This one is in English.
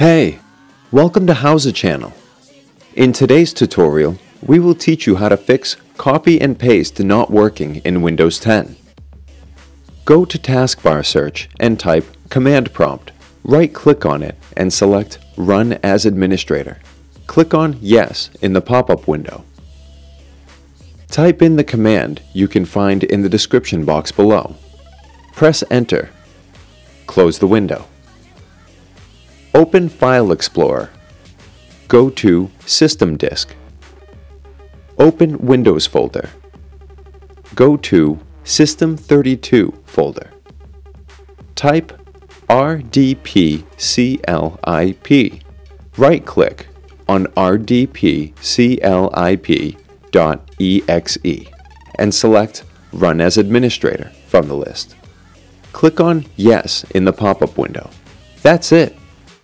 Hey, welcome to HOWZA channel. In today's tutorial, we will teach you how to fix copy and paste not working in Windows 10. Go to taskbar search and type Command Prompt, right-click on it and select Run as Administrator. Click on Yes in the pop-up window. Type in the command you can find in the description box below. Press Enter. Close the window. Open File Explorer. Go to System Disk. Open Windows folder. Go to System32 folder. Type RDPCLIP. Right-click on RDPCLIP.exe and select Run as Administrator from the list. Click on Yes in the pop-up window. That's it.